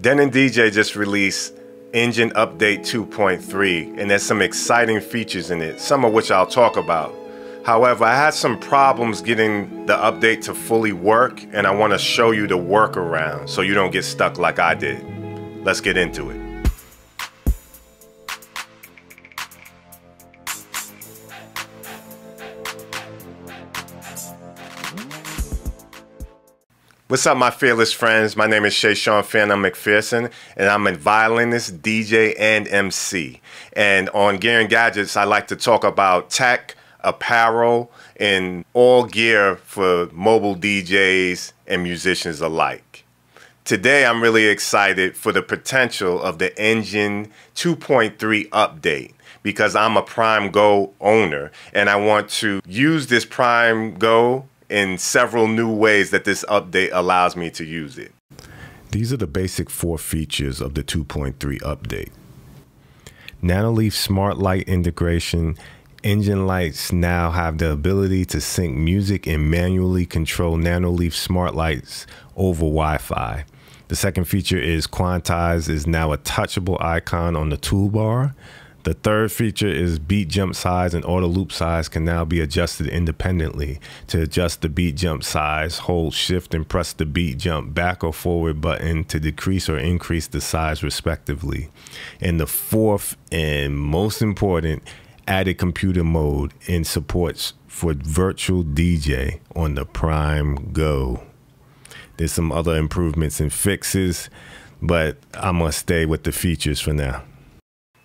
Denon DJ just released Engine Update 2.3, and there's some exciting features in it, some of which I'll talk about. However, I had some problems getting the update to fully work, and I want to show you the workaround so you don't get stuck like I did. Let's get into it. What's up, my fearless friends? My name is Shayshahn Phearnone MacPherson, and I'm a violinist, DJ, and MC. And on Gear and Gadgets, I like to talk about tech, apparel, and all gear for mobile DJs and musicians alike. Today, I'm really excited for the potential of the Engine 2.3 update, because I'm a Prime Go owner, and I want to use this Prime Go in several new ways that this update allows me to use it. These are the basic four features of the 2.3 update. NanoLeaf smart light integration. Engine lights now have the ability to sync music and manually control NanoLeaf smart lights over Wi-Fi. The second feature is Quantize is now a touchable icon on the toolbar. The third feature is beat jump size and auto loop size can now be adjusted independently. To adjust the beat jump size, hold shift and press the beat jump back or forward button to decrease or increase the size respectively. And the fourth and most important, added computer mode and supports for Virtual DJ on the Prime Go. There's some other improvements and fixes, but I'm gonna stay with the features for now.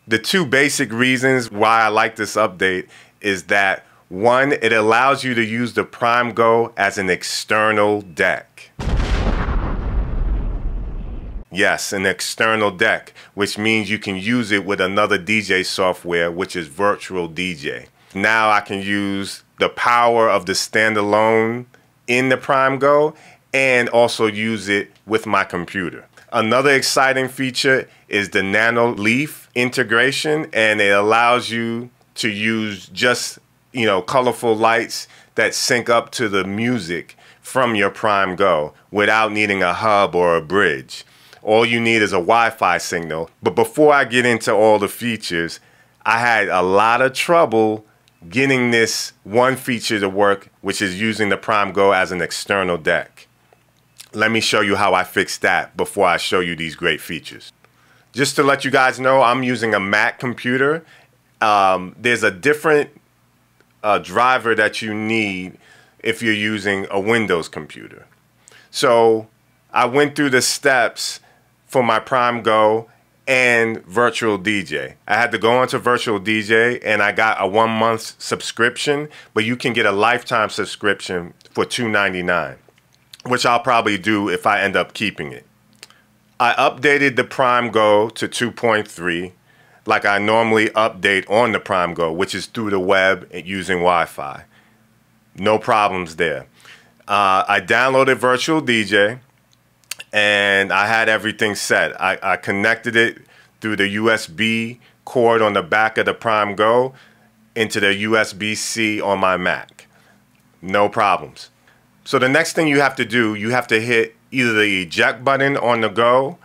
The two basic reasons why I like this update is that, one, it allows you to use the Prime Go as an external deck. Yes, an external deck, which means you can use it with another DJ software, which is Virtual DJ. Now I can use the power of the standalone in the Prime Go and also use it with my computer. Another exciting feature is the NanoLeaf integration, and it allows you to use just, colorful lights that sync up to the music from your Prime Go without needing a hub or a bridge. All you need is a Wi-Fi signal. But before I get into all the features, I had a lot of trouble getting this one feature to work, which is using the Prime Go as an external deck. Let me show you how I fixed that before I show you these great features. Just to let you guys know, I'm using a Mac computer. There's a different driver that you need if you're using a Windows computer. So I went through the steps for my Prime Go and Virtual DJ. I had to go onto Virtual DJ and I got a 1-month subscription, but you can get a lifetime subscription for $2.99. which I'll probably do if I end up keeping it. I updated the Prime Go to 2.3 like I normally update on the Prime Go, which is through the web and using Wi-Fi. No problems there. I downloaded Virtual DJ and I had everything set. I connected it through the USB cord on the back of the Prime Go into the USB-C on my Mac. No problems. So the next thing you have to do, you have to hit either the eject button on the Go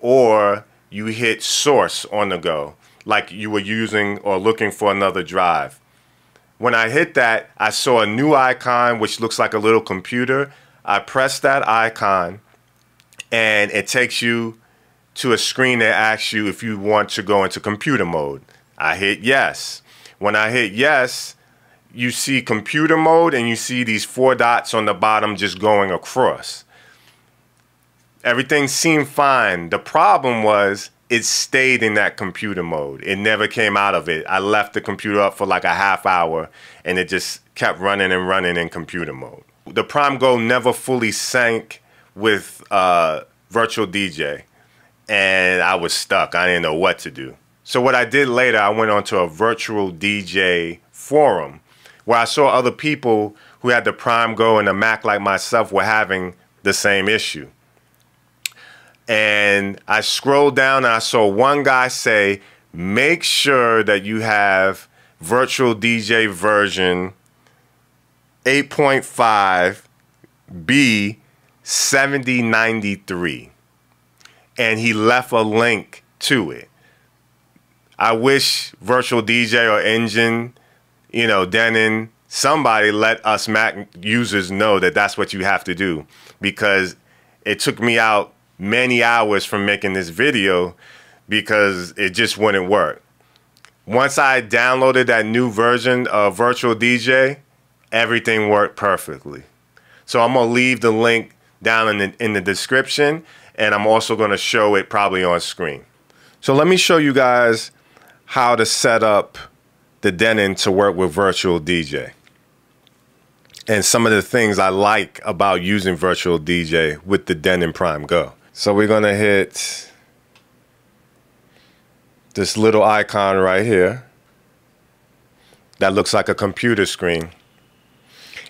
or you hit source on the Go, like you were using or looking for another drive. When I hit that, I saw a new icon which looks like a little computer. I press that icon and it takes you to a screen that asks you if you want to go into computer mode. I hit yes. When I hit yes, you see computer mode and you see these four dots on the bottom just going across. Everything seemed fine. The problem was it stayed in that computer mode. It never came out of it. I left the computer up for like a half hour and it just kept running and running in computer mode. The Prime Go never fully sank with Virtual DJ and I was stuck. I didn't know what to do. So what I did later, I went onto a Virtual DJ forum where I saw other people who had the Prime Go and a Mac like myself were having the same issue. And I scrolled down and I saw one guy say, make sure that you have Virtual DJ version 8.5 B7093. and he left a link to it. I wish Virtual DJ or Engine, you know, Denon, somebody let us Mac users know that that's what you have to do, because it took me out many hours from making this video because it just wouldn't work. Once I downloaded that new version of Virtual DJ, everything worked perfectly. So I'm going to leave the link down in the description, and I'm also going to show it probably on screen. So let me show you guys how to set up the Denon to work with Virtual DJ and some of the things I like about using Virtual DJ with the Denon Prime Go. So we're going to hit this little icon right here that looks like a computer screen.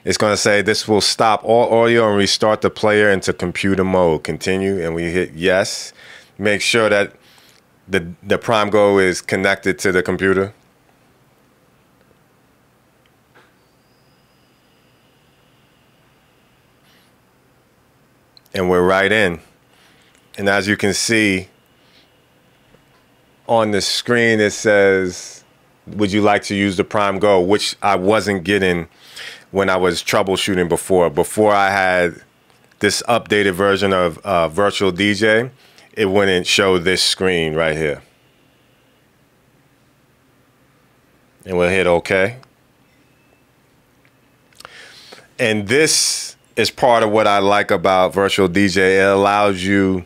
It's going to say this will stop all audio and restart the player into computer mode. Continue, and we hit yes. Make sure that the Prime Go is connected to the computer. And we're right in. And as you can see on the screen, it says, would you like to use the Prime Go? Which I wasn't getting when I was troubleshooting before. Before I had this updated version of Virtual DJ, it wouldn't show this screen right here. And we'll hit OK. And this is part of what I like about Virtual DJ. It allows you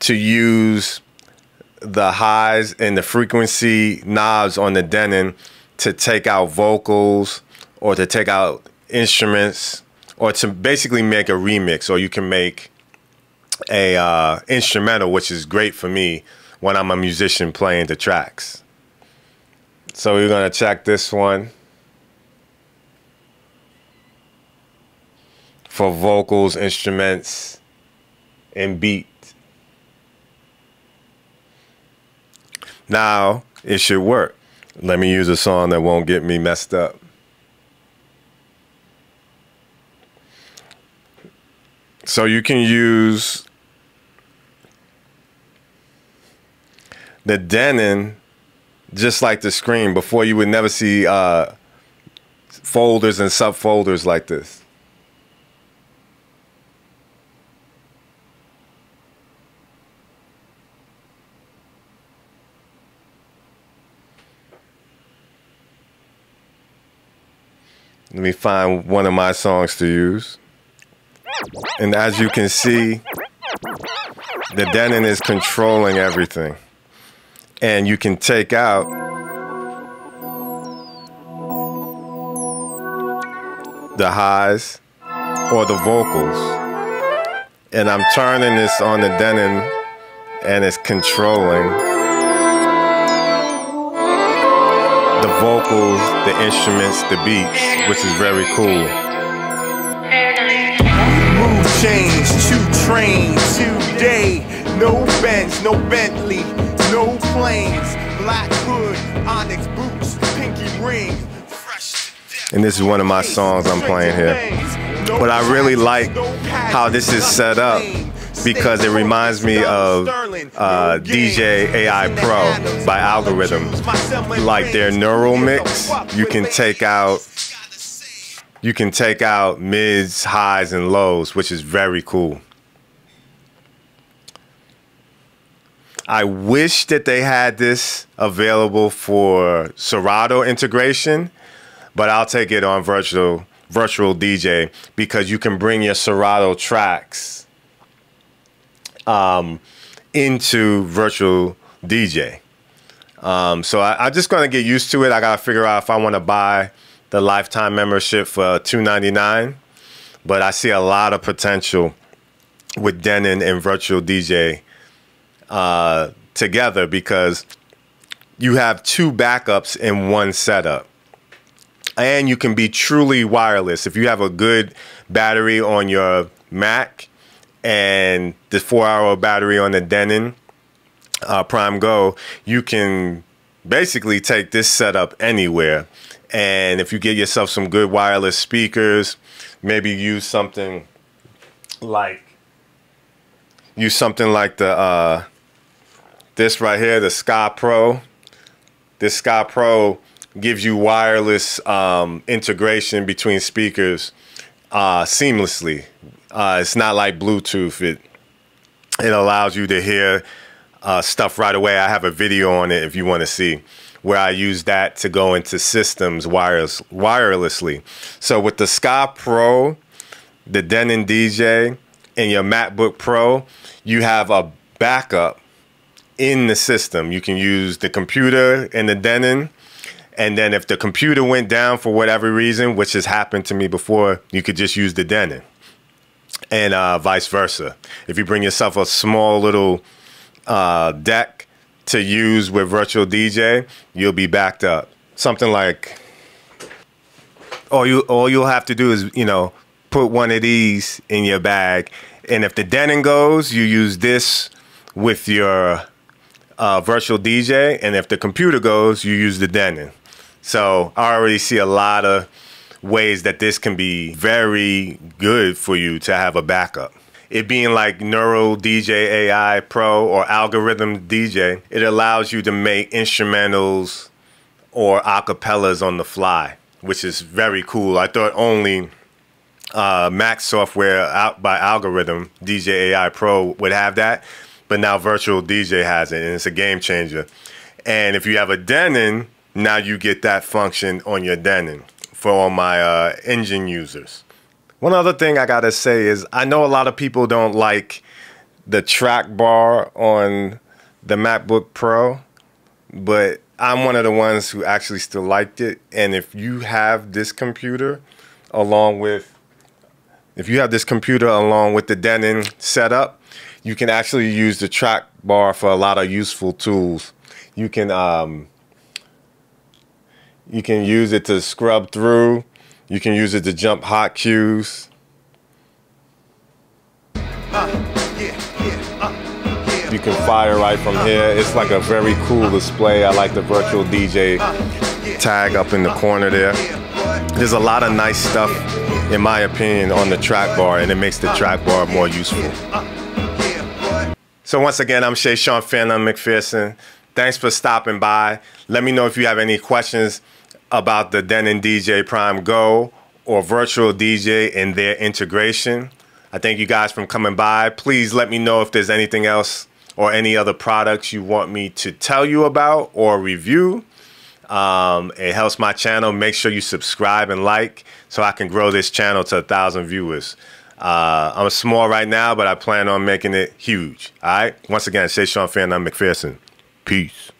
to use the highs and the frequency knobs on the Denon to take out vocals or to take out instruments, or to basically make a remix, or you can make a instrumental, which is great for me when I'm a musician playing the tracks. So we're gonna check this one for vocals, instruments, and beat. Now it should work. Let me use a song that won't get me messed up. So you can use the Denon just like the screen. Before, you would never see folders and subfolders like this. Let me find one of my songs to use. And as you can see, the Denon is controlling everything. And you can take out the highs or the vocals. And I'm turning this on the Denon, and it's controlling the vocals, the instruments, the beats, which is very cool. Mood change, two trains, today. No Benz, no Bentley, no planes. Black hood, onyx boots, pinky ring. And this is one of my songs I'm playing here. But I really like how this is set up, because it reminds me of DJ AI Pro by Algorithm. Like their neural mix, you can take out mids, highs, and lows, which is very cool. I wish that they had this available for Serato integration, but I'll take it on Virtual DJ, because you can bring your Serato tracks into Virtual DJ. So I'm just going to get used to it. I got to figure out if I want to buy the lifetime membership for $2.99, but I see a lot of potential with Denon and Virtual DJ together, because you have two backups in one setup. And you can be truly wireless. If you have a good battery on your Mac and the 4-hour battery on the Denon Prime Go, you can basically take this setup anywhere. And if you get yourself some good wireless speakers, maybe use something like use something like the this right here, the Skaa Pro. This Skaa Pro gives you wireless integration between speakers seamlessly. It's not like Bluetooth. It allows you to hear stuff right away. I have a video on it if you want to see, where I use that to go into systems wirelessly. So with the Skaa Pro, the Denon DJ, and your MacBook Pro, you have a backup in the system. You can use the computer and the Denon, and then if the computer went down for whatever reason, which has happened to me before, you could just use the Denon, and vice versa. If you bring yourself a small little deck to use with Virtual DJ, you'll be backed up. Something like, all you'll have to do is, you know, put one of these in your bag, and if the Denon goes, you use this with your Virtual DJ, and if the computer goes, you use the Denon. So I already see a lot of ways that this can be very good for you to have a backup. It being like Neural DJ AI Pro or Algorithm DJ, it allows you to make instrumentals or acapellas on the fly, which is very cool. I thought only Mac software out by Algorithm DJ AI Pro would have that, but now Virtual DJ has it, and it's a game changer. And if you have a Denon, now you get that function on your Denon for all my Engine users. One other thing I gotta say is, I know a lot of people don't like the track bar on the MacBook Pro, but I'm one of the ones who actually still liked it. And if you have this computer along with, the Denon setup, you can actually use the track bar for a lot of useful tools. You can use it to scrub through. You can use it to jump hot cues. You can fire right from here. It's like a very cool display. I like the Virtual DJ tag up in the corner there. There's a lot of nice stuff, in my opinion, on the track bar, and it makes the track bar more useful. So once again, I'm Shayshahn Phearnone MacPherson. Thanks for stopping by. Let me know if you have any questions about the Denon DJ Prime Go or Virtual DJ and their integration. I thank you guys for coming by. Please let me know if there's anything else or any other products you want me to tell you about or review. It helps my channel. Make sure you subscribe and like so I can grow this channel to 1,000 viewers. I'm small right now, but I plan on making it huge. All right? Once again, Shayshahn Phearnone MacPherson. Peace.